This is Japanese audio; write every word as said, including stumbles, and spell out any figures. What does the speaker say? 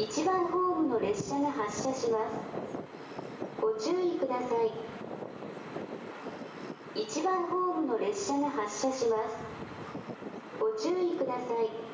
いちばんホームの列車が発車します。ご注意ください。いちばんホームの列車が発車します。ご注意ください。